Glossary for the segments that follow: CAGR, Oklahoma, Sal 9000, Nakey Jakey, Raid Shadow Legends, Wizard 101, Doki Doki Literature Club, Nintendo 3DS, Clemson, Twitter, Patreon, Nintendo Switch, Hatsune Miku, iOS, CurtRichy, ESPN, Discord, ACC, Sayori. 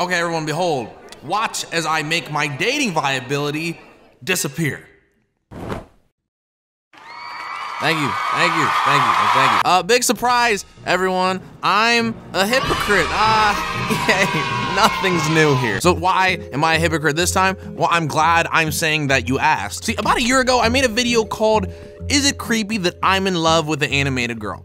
Okay, everyone, behold. Watch as I make my dating viability disappear. Thank you, thank you, thank you, thank you. Big surprise, everyone. I'm a hypocrite. Yay, nothing's new here. So why am I a hypocrite this time? Well, I'm glad I'm saying that you asked. See, about a year ago, I made a video called, Is It Creepy That I'm in Love with an Animated Girl?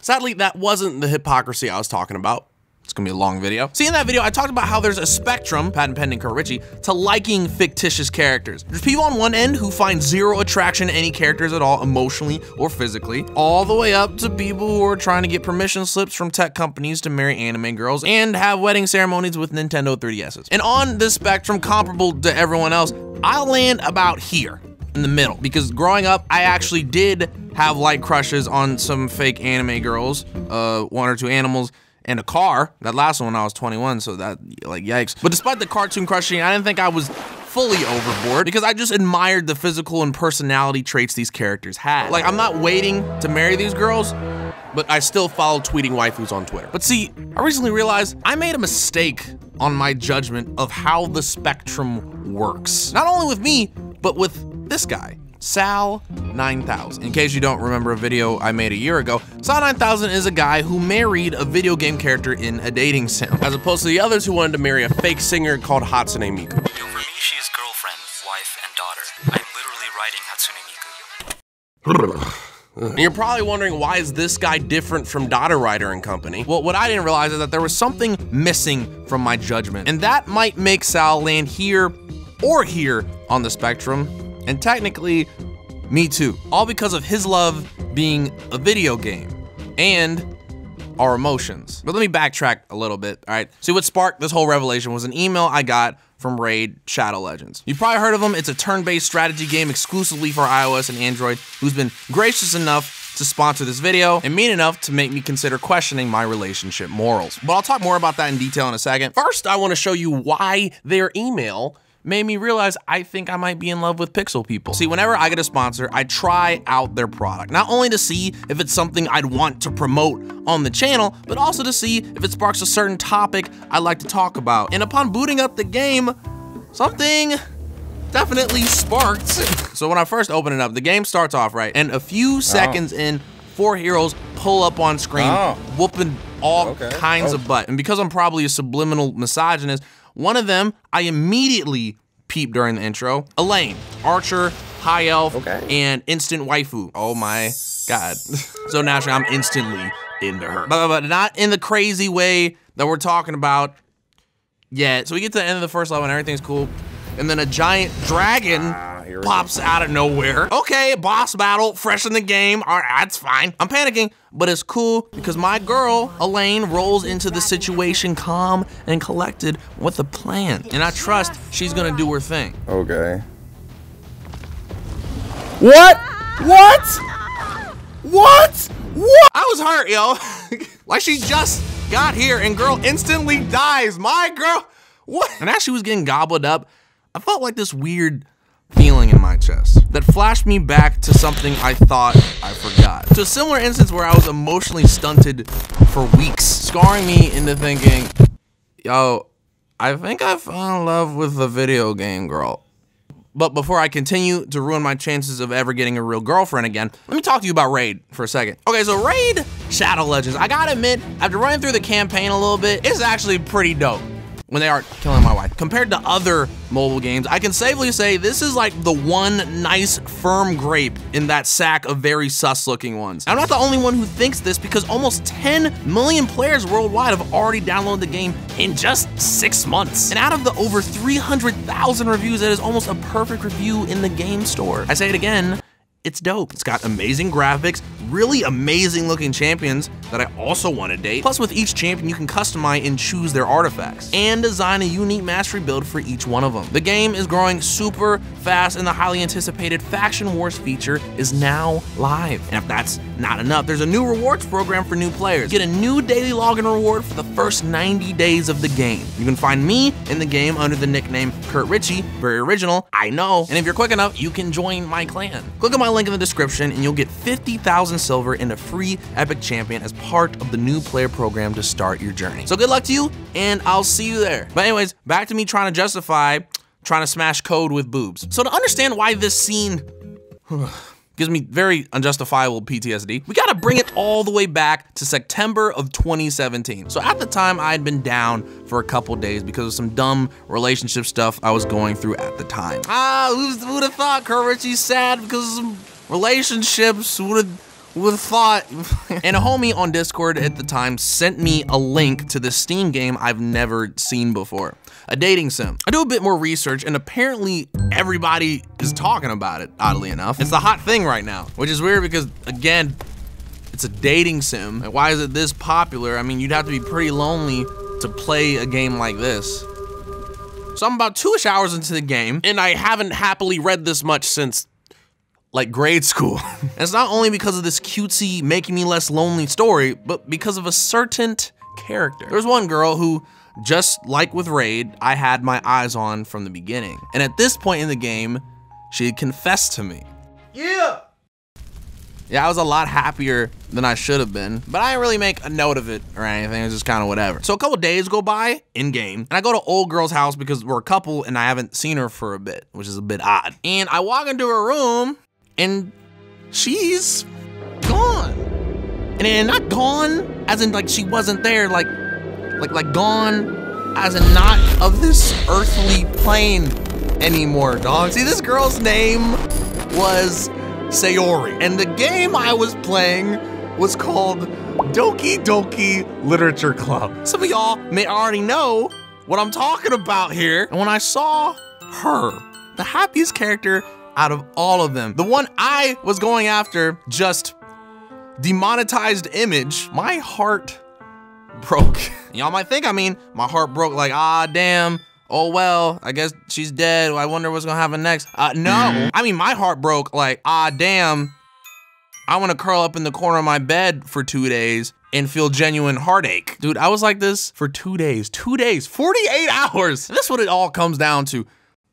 Sadly, that wasn't the hypocrisy I was talking about. It's gonna be a long video. See, in that video, I talked about how there's a spectrum, patent pending CurtRichy, to liking fictitious characters. There's people on one end who find zero attraction to any characters at all, emotionally or physically, all the way up to people who are trying to get permission slips from tech companies to marry anime girls and have wedding ceremonies with Nintendo 3DSs. And on this spectrum, comparable to everyone else, I'll land about here, in the middle, because growing up, I actually did have light crushes on some fake anime girls, one or two animals, and a car. That last one when I was 21, so that, like, yikes. But despite the cartoon crushing, I didn't think I was fully overboard because I just admired the physical and personality traits these characters had. Like, I'm not waiting to marry these girls, but I still follow tweeting waifus on Twitter. But see, I recently realized I made a mistake on my judgment of how the spectrum works. Not only with me, but with this guy. Sal 9000. In case you don't remember a video I made a year ago, Sal 9000 is a guy who married a video game character in a dating sim, as opposed to the others who wanted to marry a fake singer called Hatsune Miku. Yo, for me, she's girlfriend, wife, and daughter. I'm literally writing Hatsune Miku. And you're probably wondering, why is this guy different from Daughter Rider and Company? Well, what I didn't realize is that there was something missing from my judgment, and that might make Sal land here or here on the spectrum, and technically, me too. All because of his love being a video game and our emotions. But let me backtrack a little bit, all right? See, what sparked this whole revelation was an email I got from Raid Shadow Legends. You've probably heard of them. It's a turn-based strategy game exclusively for iOS and Android, who's been gracious enough to sponsor this video and mean enough to make me consider questioning my relationship morals. But I'll talk more about that in detail in a second. First, I wanna show you why their email made me realize I think I might be in love with pixel people. See, whenever I get a sponsor, I try out their product, not only to see if it's something I'd want to promote on the channel, but also to see if it sparks a certain topic I like to talk about. And upon booting up the game, something definitely sparked. So when I first open it up, the game starts off right, and a few seconds in, four heroes pull up on screen, whooping all kinds of butt. And because I'm probably a subliminal misogynist, one of them, I immediately peeped during the intro. Elaine, Archer, High Elf, and Instant Waifu. Oh my God. So naturally, I'm instantly into her. But not in the crazy way that we're talking about yet. So we get to the end of the first level and everything's cool. And then a giant dragon pops out of nowhere. Okay, boss battle, fresh in the game. All right, that's fine. I'm panicking, but it's cool because my girl, Elaine, rolls into the situation calm and collected with a plan. And I trust she's gonna do her thing. Okay. What? What? What? What? I was hurt, yo. Like, she just got here and girl instantly dies. My girl, what? And as she was getting gobbled up, I felt like this weird feeling in my chest that flashed me back to something I thought I forgot. To a similar instance where I was emotionally stunted for weeks, scarring me into thinking, yo, I think I fell in love with a video game girl. But before I continue to ruin my chances of ever getting a real girlfriend again, let me talk to you about Raid for a second. Okay, so Raid Shadow Legends, I gotta admit, after running through the campaign a little bit, it's actually pretty dope. When they are killing my wife. Compared to other mobile games, I can safely say this is like the one nice firm grape in that sack of very sus looking ones. I'm not the only one who thinks this because almost 10 million players worldwide have already downloaded the game in just 6 months. And out of the over 300,000 reviews, that is almost a perfect review in the game store. I say it again, it's dope. It's got amazing graphics, really amazing looking champions that I also want to date. Plus with each champion, you can customize and choose their artifacts and design a unique mastery build for each one of them. The game is growing super fast and the highly anticipated Faction Wars feature is now live. And if that's not enough, there's a new rewards program for new players. Get a new daily login reward for the first 90 days of the game. You can find me in the game under the nickname CurtRichy, very original, I know. And if you're quick enough, you can join my clan. Click on my link in the description and you'll get 50,000 silver and a free epic champion as part of the new player program to start your journey. So good luck to you, and I'll see you there. But anyways, back to me trying to justify trying to smash code with boobs. So to understand why this scene gives me very unjustifiable PTSD, we gotta bring it all the way back to September of 2017. So at the time, I had been down for a couple days because of some dumb relationship stuff I was going through at the time. Who'd have thought CurtRichy's sad because of some relationships? Would've thought. And a homie on Discord at the time sent me a link to this Steam game I've never seen before, a dating sim. I do a bit more research and apparently everybody is talking about it, oddly enough. It's the hot thing right now, which is weird because, again, it's a dating sim. Like, why is it this popular? I mean, you'd have to be pretty lonely to play a game like this. So I'm about 2-ish hours into the game and I haven't happily read this much since like grade school. And it's not only because of this cutesy, making me less lonely story, but because of a certain character. There's one girl who, just like with Raid, I had my eyes on from the beginning. And at this point in the game, she had confessed to me. Yeah, I was a lot happier than I should have been, but I didn't really make a note of it or anything. It was just kind of whatever. So a couple days go by in game and I go to old girl's house because we're a couple and I haven't seen her for a bit, which is a bit odd. And I walk into her room and she's gone. And not gone as in like she wasn't there, like gone as in not of this earthly plane anymore, dog. See, this girl's name was Sayori, and the game I was playing was called Doki Doki Literature Club. Some of y'all may already know what I'm talking about here. And when I saw her, the happiest character out of all of them, the one I was going after, just demonetized image, my heart broke. Y'all might think, I mean, my heart broke like, ah, damn, oh well, I guess she's dead, I wonder what's gonna happen next. No, I mean, my heart broke like, ah, damn, I wanna curl up in the corner of my bed for 2 days and feel genuine heartache. Dude, I was like this for 2 days, 48 hours. That's what it all comes down to.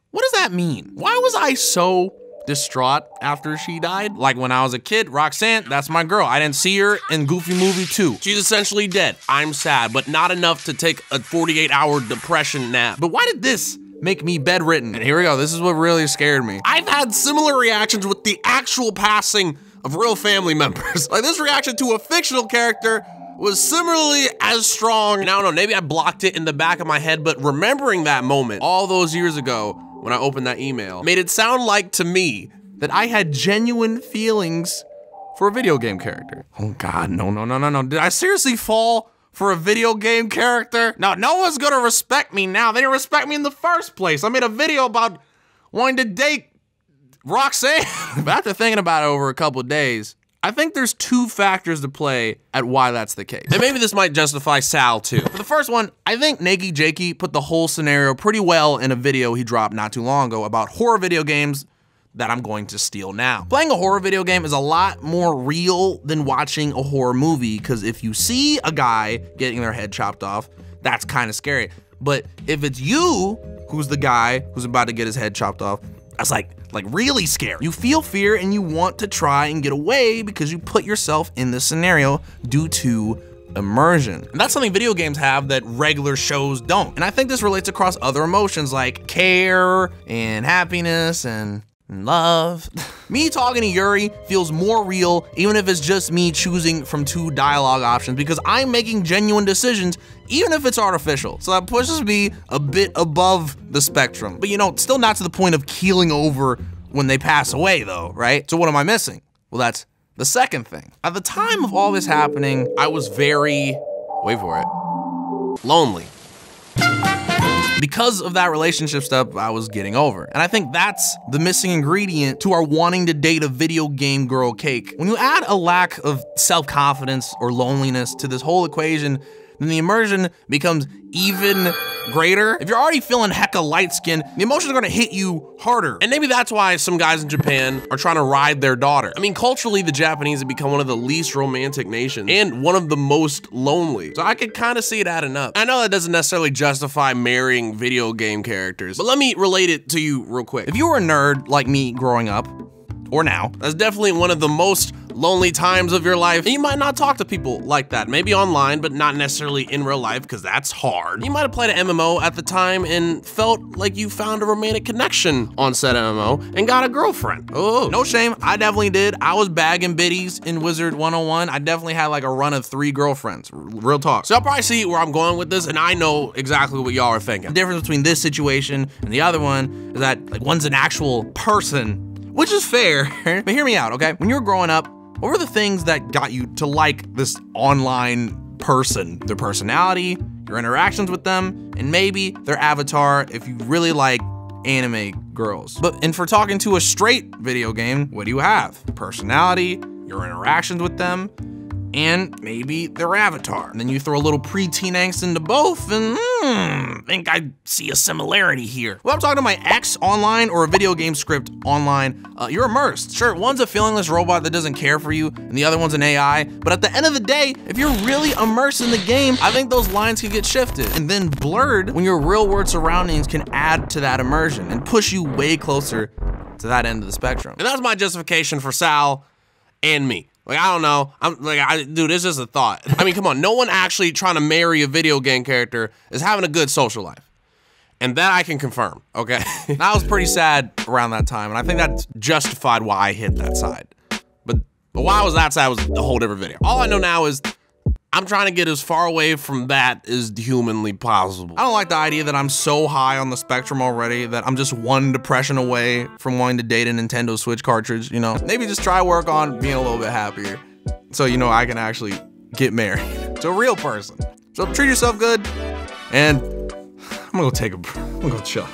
What does that mean? Why was I so distraught after she died? Like when I was a kid, Roxanne, that's my girl. I didn't see her in Goofy Movie 2. She's essentially dead. I'm sad, but not enough to take a 48-hour depression nap. But why did this make me bedridden? And here we go, this is what really scared me. I've had similar reactions with the actual passing of real family members. Like this reaction to a fictional character was similarly as strong. And I don't know, maybe I blocked it in the back of my head, but remembering that moment all those years ago, when I opened that email, made it sound like to me that I had genuine feelings for a video game character. Oh God, no. Did I seriously fall for a video game character? No, no one's gonna respect me now. They didn't respect me in the first place. I made a video about wanting to date Roxanne. But after thinking about it over a couple of days, I think there's two factors to play at why that's the case. And maybe this might justify Sal too. For the first one, I think Nakey Jakey put the whole scenario pretty well in a video he dropped not too long ago about horror video games that I'm going to steal now. Playing a horror video game is a lot more real than watching a horror movie, because if you see a guy getting their head chopped off, that's kind of scary. But if it's you who's the guy who's about to get his head chopped off, that's like really scary. You feel fear and you want to try and get away because you put yourself in this scenario due to immersion. And that's something video games have that regular shows don't. And I think this relates across other emotions like care and happiness and love. Me talking to Yuri feels more real, even if it's just me choosing from two dialogue options, because I'm making genuine decisions, even if it's artificial. So that pushes me a bit above the spectrum. But you know, still not to the point of keeling over when they pass away though, right? So what am I missing? Well, that's the second thing. At the time of all this happening, I was very, wait for it, lonely. Because of that relationship stuff, I was getting over. And I think that's the missing ingredient to our wanting to date a video game girl cake. When you add a lack of self-confidence or loneliness to this whole equation, then the immersion becomes even greater. If you're already feeling hecka light-skinned, the emotions are gonna hit you harder. And maybe that's why some guys in Japan are trying to ride their daughter. I mean, culturally, the Japanese have become one of the least romantic nations and one of the most lonely. So I could kind of see it adding up. I know that doesn't necessarily justify marrying video game characters, but let me relate it to you real quick. If you were a nerd like me growing up, or now, that's definitely one of the most lonely times of your life. And you might not talk to people like that, maybe online, but not necessarily in real life, because that's hard. You might have played an MMO at the time and felt like you found a romantic connection on said MMO and got a girlfriend. Oh, no shame, I definitely did. I was bagging biddies in Wizard 101. I definitely had like a run of 3 girlfriends, real talk. So y'all probably see where I'm going with this, and I know exactly what y'all are thinking. The difference between this situation and the other one is that like one's an actual person, which is fair, but hear me out, okay? When you were growing up, what were the things that got you to like this online person? Their personality, your interactions with them, and maybe their avatar if you really like anime girls. But, and for talking to a straight video game, what do you have? Personality, your interactions with them, and maybe their avatar. And then you throw a little preteen angst into both, and think I see a similarity here. Well, I'm talking to my ex online or a video game script online, you're immersed. Sure, one's a feelingless robot that doesn't care for you, and the other one's an AI, but at the end of the day, if you're really immersed in the game, I think those lines can get shifted and then blurred when your real world surroundings can add to that immersion and push you way closer to that end of the spectrum. And that's my justification for Sal and me. Like, I don't know, dude, it's just a thought. I mean, come on, no one actually trying to marry a video game character is having a good social life. And that I can confirm, okay? I was pretty sad around that time, and I think that's justified why I hit that side. But why I was that side was a whole different video. All I know now is I'm trying to get as far away from that as humanly possible. I don't like the idea that I'm so high on the spectrum already that I'm just one depression away from wanting to date a Nintendo Switch cartridge, you know? Maybe just try work on being a little bit happier so, you know, I can actually get married to a real person. So treat yourself good, and I'm gonna go take a break. I'm gonna go chill.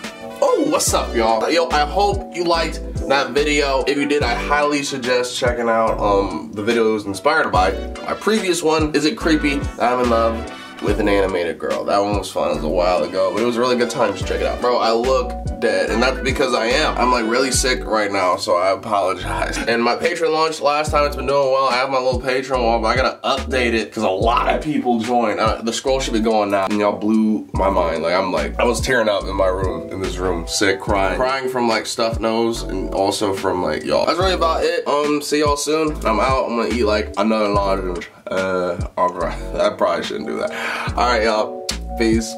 Oh, what's up, y'all? Yo, I hope you liked that video. If you did, I highly suggest checking out the video it was inspired by. My previous one, Is It Creepy? I'm in love with an animated girl. That one was fun, it was a while ago, but it was a really good time, just check it out. Bro, I look dead, and that's because I am. I'm like really sick right now, so I apologize. And my Patreon launched last time, it's been doing well. I have my little Patreon wall, but I gotta update it because a lot of people joined. The scroll should be going now. And y'all blew my mind. Like, I'm like, I was tearing up in my room, in this room, sick, crying. Crying from like stuffed nose and also from like y'all. That's really about it. See y'all soon. I'm out, I'm gonna eat like another large. I probably shouldn't do that. All right, y'all. Peace.